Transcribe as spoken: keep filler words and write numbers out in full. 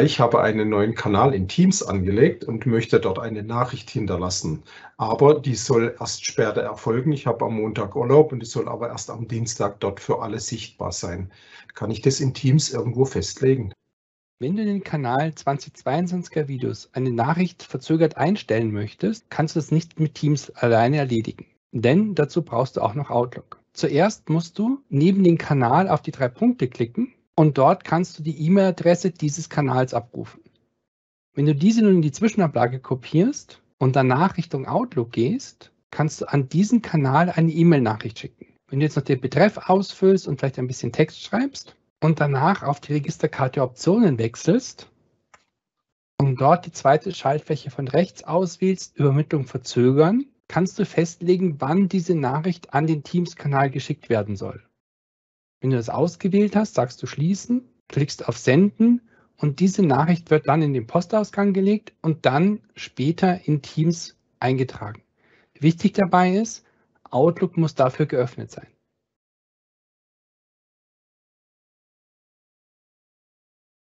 Ich habe einen neuen Kanal in Teams angelegt und möchte dort eine Nachricht hinterlassen. Aber die soll erst später erfolgen. Ich habe am Montag Urlaub und die soll aber erst am Dienstag dort für alle sichtbar sein. Kann ich das in Teams irgendwo festlegen? Wenn du den Kanal zwanzig zweiundzwanziger Videos eine Nachricht verzögert einstellen möchtest, kannst du das nicht mit Teams alleine erledigen. Denn dazu brauchst du auch noch Outlook. Zuerst musst du neben den Kanal auf die drei Punkte klicken. Und dort kannst du die E-Mail-Adresse dieses Kanals abrufen. Wenn du diese nun in die Zwischenablage kopierst und danach Richtung Outlook gehst, kannst du an diesen Kanal eine E-Mail-Nachricht schicken. Wenn du jetzt noch den Betreff ausfüllst und vielleicht ein bisschen Text schreibst und danach auf die Registerkarte Optionen wechselst und dort die zweite Schaltfläche von rechts auswählst, Übermittlung verzögern, kannst du festlegen, wann diese Nachricht an den Teams-Kanal geschickt werden soll. Wenn du das ausgewählt hast, sagst du Schließen, klickst auf Senden und diese Nachricht wird dann in den Postausgang gelegt und dann später in Teams eingetragen. Wichtig dabei ist, Outlook muss dafür geöffnet sein.